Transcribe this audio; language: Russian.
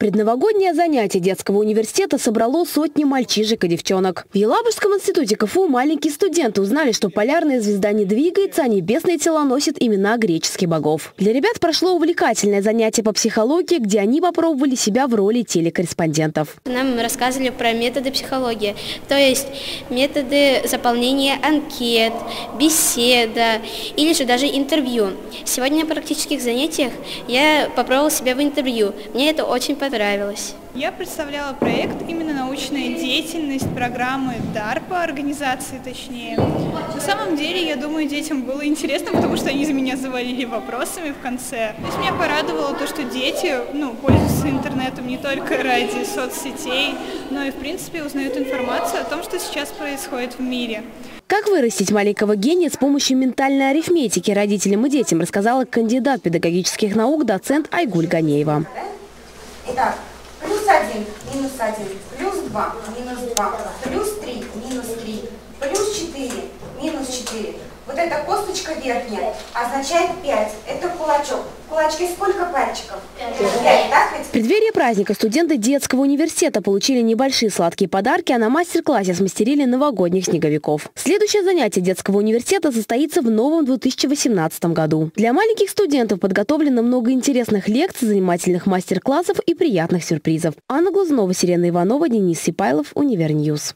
Предновогоднее занятие детского университета собрало сотни мальчишек и девчонок. В Елабужском институте КФУ маленькие студенты узнали, что полярная звезда не двигается, а небесные тела носят имена греческих богов. Для ребят прошло увлекательное занятие по психологии, где они попробовали себя в роли телекорреспондентов. Нам рассказывали про методы психологии, то есть методы заполнения анкет, беседа или же даже интервью. Сегодня на практических занятиях я попробовала себя в интервью. Мне это очень понравилось. Я представляла проект именно научная деятельность программы DARPA, организации точнее. На самом деле, я думаю, детям было интересно, потому что они за меня завалили вопросами в конце. То есть меня порадовало то, что дети пользуются интернетом не только ради соцсетей, но и в принципе узнают информацию о том, что сейчас происходит в мире. Как вырастить маленького гения с помощью ментальной арифметики родителям и детям, рассказала кандидат педагогических наук, доцент Айгуль Ганеева. Итак, +1, +2, -2, +3, -4, -4. Вот эта косточка верхняя означает 5. Это кулачок. В кулачке сколько пальчиков? 5, так ведь? В преддверии праздника студенты детского университета получили небольшие сладкие подарки, а на мастер-классе смастерили новогодних снеговиков. Следующее занятие детского университета состоится в новом 2018 году. Для маленьких студентов подготовлено много интересных лекций, занимательных мастер-классов и приятных сюрпризов. Анна Глазунова, Сирена Иванова, Денис Сипайлов, Универньюз.